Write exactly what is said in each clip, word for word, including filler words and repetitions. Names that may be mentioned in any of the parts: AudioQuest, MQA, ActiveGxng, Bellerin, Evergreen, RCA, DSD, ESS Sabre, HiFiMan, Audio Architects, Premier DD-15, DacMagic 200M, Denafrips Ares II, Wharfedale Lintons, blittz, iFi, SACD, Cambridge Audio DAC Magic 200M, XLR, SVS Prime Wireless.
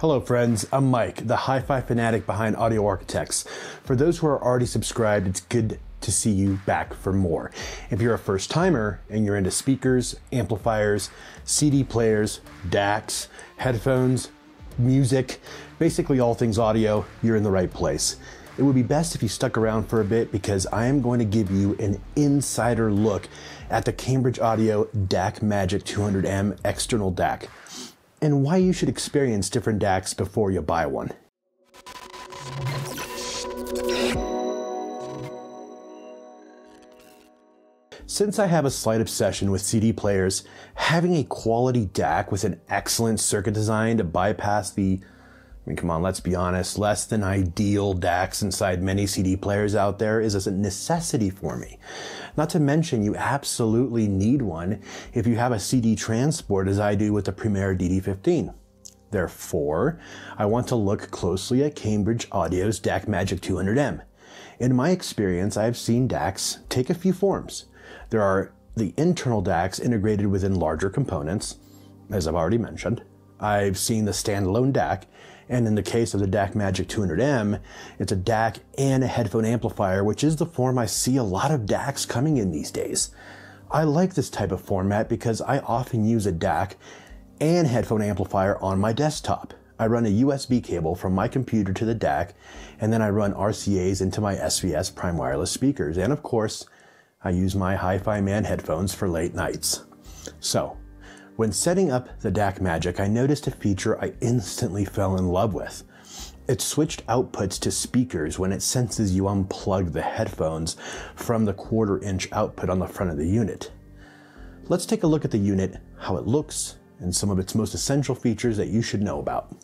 Hello friends, I'm Mike, the hi-fi fanatic behind Audio Architects. For those who are already subscribed, it's good to see you back for more. If you're a first timer and you're into speakers, amplifiers, C D players, D A Cs, headphones, music, basically all things audio, you're in the right place. It would be best if you stuck around for a bit because I am going to give you an insider look at the Cambridge Audio D A C Magic two hundred M external D A C. And why you should experience different D A Cs before you buy one. Since I have a slight obsession with C D players, having a quality D A C with an excellent circuit design to bypass the, I mean, come on, let's be honest, less than ideal D A Cs inside many C D players out there is a necessity for me. Not to mention, you absolutely need one if you have a C D transport as I do with the Premier D D fifteen. Therefore, I want to look closely at Cambridge Audio's D A C Magic two hundred M. In my experience, I've seen D A Cs take a few forms. There are the internal D A Cs integrated within larger components, as I've already mentioned. I've seen the standalone D A C, and in the case of the D A C Magic two hundred M, it's a D A C and a headphone amplifier, which is the form I see a lot of D A Cs coming in these days. I like this type of format because I often use a D A C and headphone amplifier on my desktop. I run a U S B cable from my computer to the D A C, and then I run R C As into my S V S Prime Wireless speakers, and of course, I use my HiFiMan headphones for late nights. So, when setting up the D A C Magic, I noticed a feature I instantly fell in love with. It switched outputs to speakers when it senses you unplug the headphones from the quarter inch output on the front of the unit. Let's take a look at the unit, how it looks, and some of its most essential features that you should know about.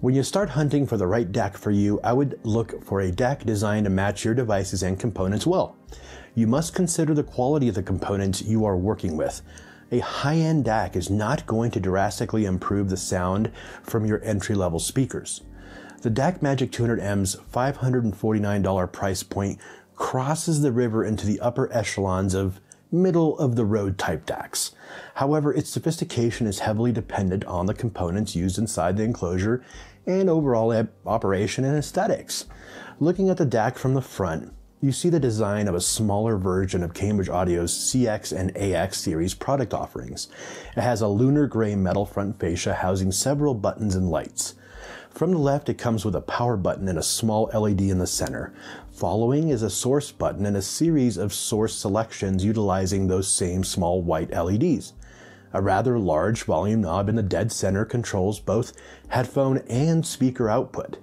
When you start hunting for the right D A C for you, I would look for a D A C designed to match your devices and components well. You must consider the quality of the components you are working with. A high-end D A C is not going to drastically improve the sound from your entry-level speakers. The D A C Magic two hundred M's five hundred forty-nine dollar price point crosses the river into the upper echelons of middle-of-the-road type D A Cs. However, its sophistication is heavily dependent on the components used inside the enclosure and overall operation and aesthetics. Looking at the D A C from the front, you see the design of a smaller version of Cambridge Audio's C X and A X series product offerings. It has a lunar gray metal front fascia housing several buttons and lights. From the left, it comes with a power button and a small L E D in the center. Following is a source button and a series of source selections utilizing those same small white L E Ds. A rather large volume knob in the dead center controls both headphone and speaker output.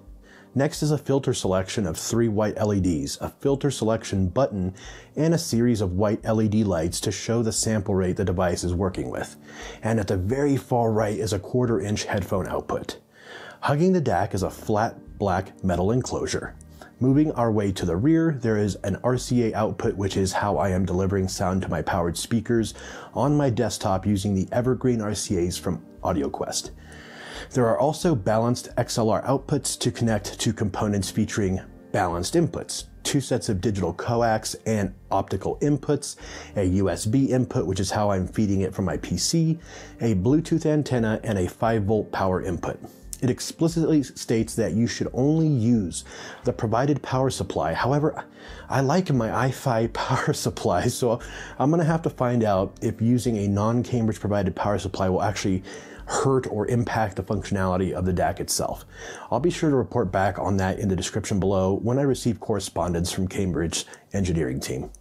Next is a filter selection of three white L E Ds, a filter selection button, and a series of white L E D lights to show the sample rate the device is working with. And at the very far right is a quarter inch headphone output. Hugging the D A C is a flat black metal enclosure. Moving our way to the rear, there is an R C A output, which is how I am delivering sound to my powered speakers on my desktop using the Evergreen R C As from AudioQuest. There are also balanced X L R outputs to connect to components featuring balanced inputs, two sets of digital coax and optical inputs, a U S B input, which is how I'm feeding it from my P C, a Bluetooth antenna, and a five volt power input. It explicitly states that you should only use the provided power supply. However, I like my iFi power supply, so I'm going to have to find out if using a non-Cambridge provided power supply will actually hurt or impact the functionality of the D A C itself. I'll be sure to report back on that in the description below when I receive correspondence from Cambridge's engineering team.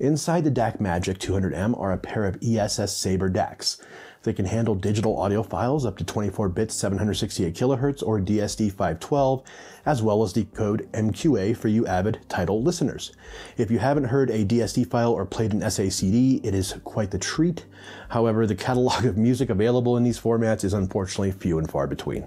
Inside the D A C Magic two hundred M are a pair of E S S Sabre D A Cs. They can handle digital audio files up to twenty-four bits, seven hundred sixty-eight kilohertz, or D S D five twelve, as well as decode M Q A for you avid title listeners. If you haven't heard a D S D file or played an S A C D, it is quite the treat. However, the catalog of music available in these formats is unfortunately few and far between.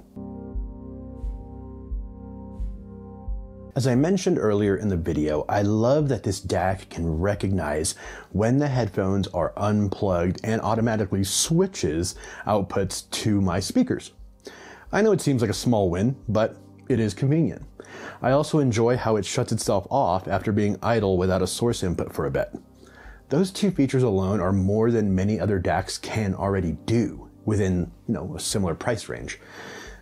As I mentioned earlier in the video, I love that this D A C can recognize when the headphones are unplugged and automatically switches outputs to my speakers. I know it seems like a small win, but it is convenient. I also enjoy how it shuts itself off after being idle without a source input for a bit. Those two features alone are more than many other D A Cs can already do. within, you know, a similar price range.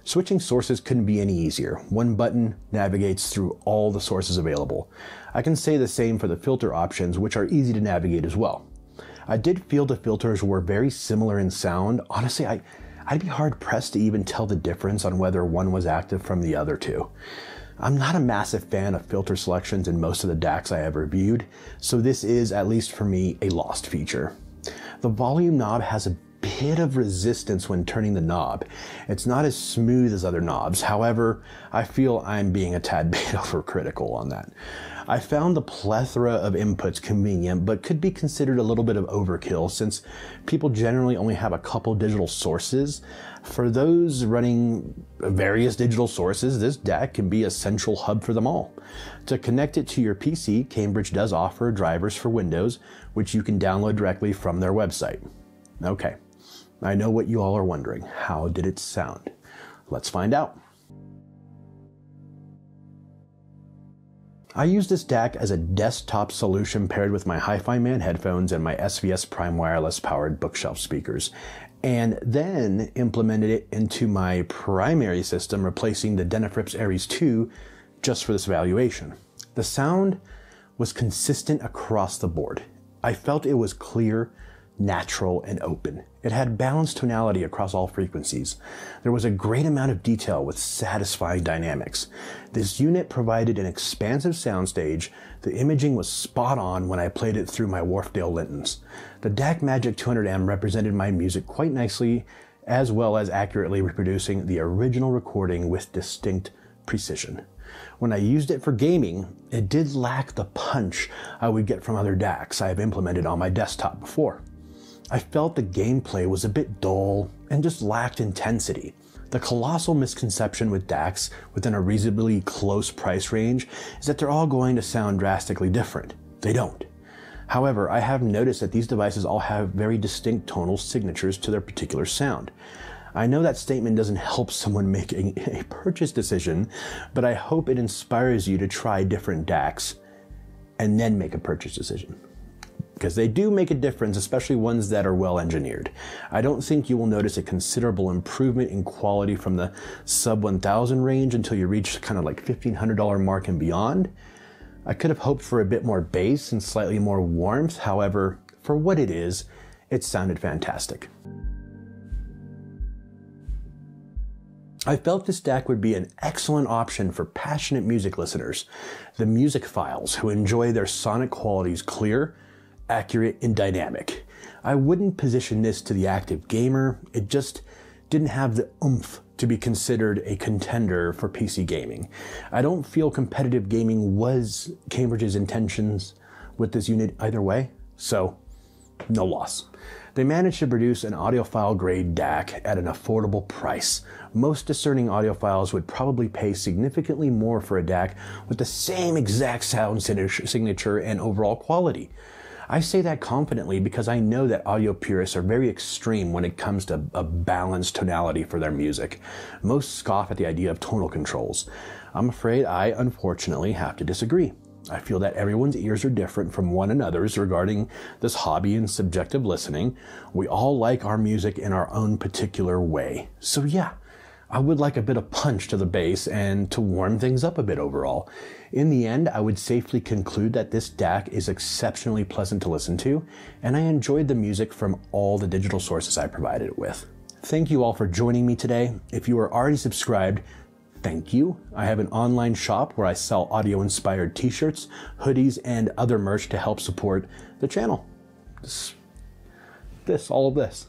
Switching sources couldn't be any easier. One button navigates through all the sources available. I can say the same for the filter options, which are easy to navigate as well. I did feel the filters were very similar in sound. Honestly, I, I'd be hard pressed to even tell the difference on whether one was active from the other two. I'm not a massive fan of filter selections in most of the D A Cs I have reviewed, so this is, at least for me, a lost feature. The volume knob has a bit of resistance when turning the knob. It's not as smooth as other knobs. However, I feel I'm being a tad bit overcritical on that. I found the plethora of inputs convenient, but could be considered a little bit of overkill since people generally only have a couple digital sources. For those running various digital sources, this D A C can be a central hub for them all. To connect it to your P C, Cambridge does offer drivers for Windows, which you can download directly from their website. Okay, I know what you all are wondering. How did it sound? Let's find out. I use this D A C as a desktop solution paired with my HiFiMan headphones and my S V S Prime Wireless powered bookshelf speakers, and then implemented it into my primary system, replacing the Denafrips Ares two just for this evaluation. The sound was consistent across the board. I felt it was clear, natural, and open. It had balanced tonality across all frequencies. There was a great amount of detail with satisfying dynamics. This unit provided an expansive soundstage. The imaging was spot on when I played it through my Wharfedale Lintons. The D A C Magic two hundred M represented my music quite nicely, as well as accurately reproducing the original recording with distinct precision. When I used it for gaming, it did lack the punch I would get from other D A Cs I have implemented on my desktop before. I felt the gameplay was a bit dull and just lacked intensity. The colossal misconception with D A Cs within a reasonably close price range is that they're all going to sound drastically different. They don't. However, I have noticed that these devices all have very distinct tonal signatures to their particular sound. I know that statement doesn't help someone making a purchase decision, but I hope it inspires you to try different D A Cs and then make a purchase decision, because they do make a difference, especially ones that are well engineered. I don't think you will notice a considerable improvement in quality from the sub one thousand range until you reach kind of like fifteen hundred dollar mark and beyond. I could have hoped for a bit more bass and slightly more warmth. However, for what it is, it sounded fantastic. I felt this D A C would be an excellent option for passionate music listeners, the musicophiles who enjoy their sonic qualities clear, accurate, and dynamic. I wouldn't position this to the active gamer. It just didn't have the oomph to be considered a contender for P C gaming. I don't feel competitive gaming was Cambridge's intentions with this unit either way, so no loss. They managed to produce an audiophile grade D A C at an affordable price. Most discerning audiophiles would probably pay significantly more for a D A C with the same exact sound signature and overall quality. I say that confidently because I know that audio purists are very extreme when it comes to a balanced tonality for their music. Most scoff at the idea of tonal controls. I'm afraid I unfortunately have to disagree. I feel that everyone's ears are different from one another's regarding this hobby and subjective listening. We all like our music in our own particular way. So yeah, I would like a bit of punch to the bass and to warm things up a bit overall. In the end, I would safely conclude that this D A C is exceptionally pleasant to listen to, and I enjoyed the music from all the digital sources I provided it with. Thank you all for joining me today. If you are already subscribed, thank you. I have an online shop where I sell audio-inspired t-shirts, hoodies, and other merch to help support the channel. This, this, all of this.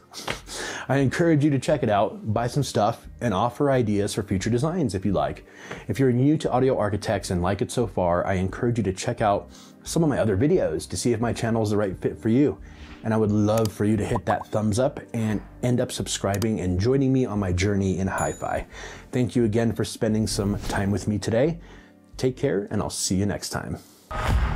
I encourage you to check it out, buy some stuff, and offer ideas for future designs if you like. If you're new to Audio Architects and like it so far, I encourage you to check out some of my other videos to see if my channel is the right fit for you. And I would love for you to hit that thumbs up and end up subscribing and joining me on my journey in hi-fi. Thank you again for spending some time with me today. Take care, and I'll see you next time.